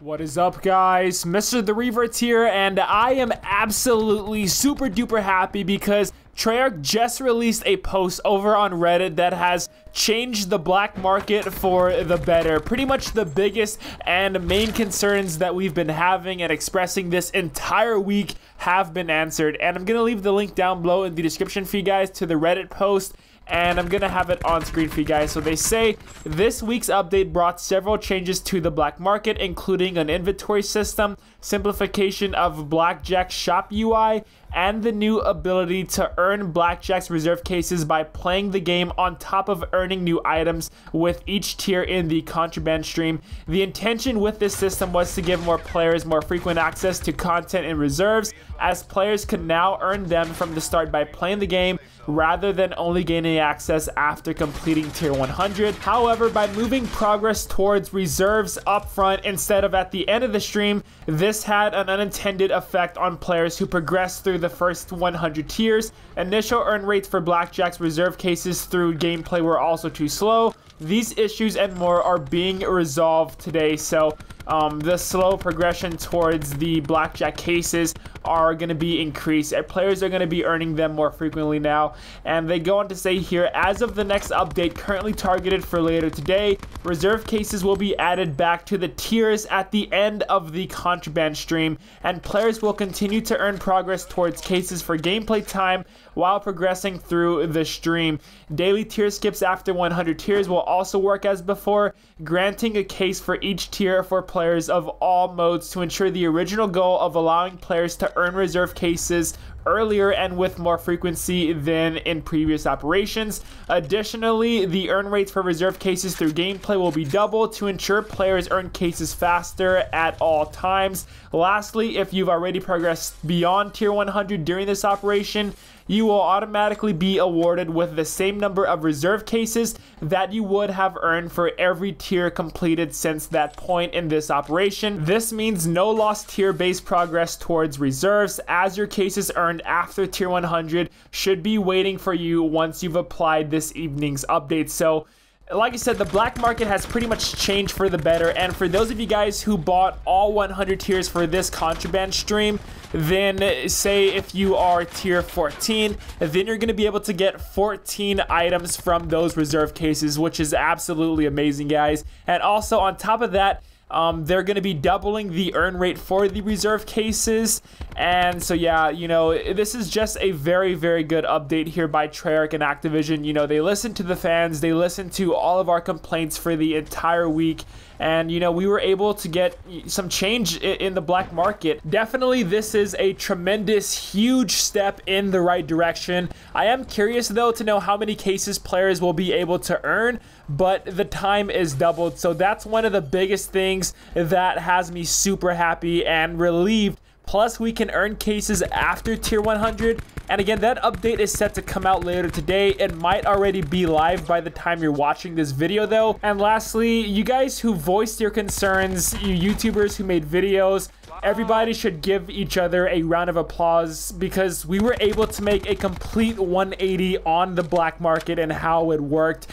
What is up, guys? MrTheRevertz here, and I am absolutely super duper happy because Treyarch just released a post over on Reddit that has changed the black market for the better. Pretty much the biggest and main concerns that we've been having and expressing this entire week have been answered. And I'm gonna leave the link down below in the description for you guys to the Reddit post, and I'm gonna have it on screen for you guys. So they say, this week's update brought several changes to the black market, including an inventory system, simplification of Blackjack's shop UI, and the new ability to earn Blackjack's reserve cases by playing the game on top of earning new items with each tier in the contraband stream. The intention with this system was to give more players more frequent access to content and reserves, as players could now earn them from the start by playing the game rather than only gaining access after completing tier 100. However, by moving progress towards reserves up front instead of at the end of the stream, this had an unintended effect on players who progressed through the first 100 tiers. Initial earn rates for Blackjack's reserve cases through gameplay were also too slow. These issues and more are being resolved today, so the slow progression towards the Blackjack cases are going to be increased. Players are going to be earning them more frequently now. And they go on to say here, as of the next update currently targeted for later today, reserve cases will be added back to the tiers at the end of the contraband stream, and players will continue to earn progress towards cases for gameplay time while progressing through the stream. Daily tier skips after 100 tiers will also work as before, granting a case for each tier for players of all modes to ensure the original goal of allowing players to earn reserve cases earlier and with more frequency than in previous operations. Additionally, the earn rates for reserve cases through gameplay will be doubled to ensure players earn cases faster at all times. Lastly, if you've already progressed beyond tier 100 during this operation, you will automatically be awarded with the same number of reserve cases that you would have earned for every tier completed since that point in this operation. This means no lost tier-based progress towards reserves, as your cases earned after tier 100 should be waiting for you once you've applied this evening's update. So, like I said, the black market has pretty much changed for the better, and for those of you guys who bought all 100 tiers for this contraband stream, then say if you are tier 14, then you're going to be able to get 14 items from those reserve cases, which is absolutely amazing, guys. And also on top of that, they're going to be doubling the earn rate for the reserve cases. And so, yeah, you know, this is just a very, very good update here by Treyarch and Activision. You know, they listened to the fans, they listened to all of our complaints for the entire week. And, you know, we were able to get some change in the black market. Definitely, this is a tremendous, huge step in the right direction. I am curious, though, to know how many cases players will be able to earn, but the time is doubled. So that's one of the biggest things that has me super happy and relieved. Plus, we can earn cases after tier 100. And again, that update is set to come out later today. It might already be live by the time you're watching this video, though. And lastly, you guys who voiced your concerns, you YouTubers who made videos, everybody should give each other a round of applause, because we were able to make a complete 180 on the black market and how it worked.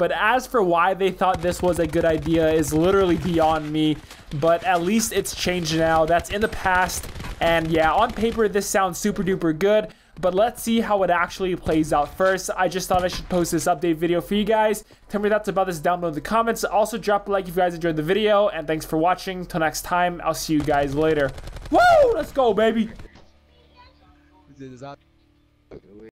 But as for why they thought this was a good idea is literally beyond me, but at least it's changed now. That's in the past, and yeah, on paper this sounds super duper good, but let's see how it actually plays out first. I just thought I should post this update video for you guys. Tell me your thoughts about this down below in the comments. Also, drop a like if you guys enjoyed the video, and thanks for watching. Till next time, I'll see you guys later. Woo! Let's go, baby!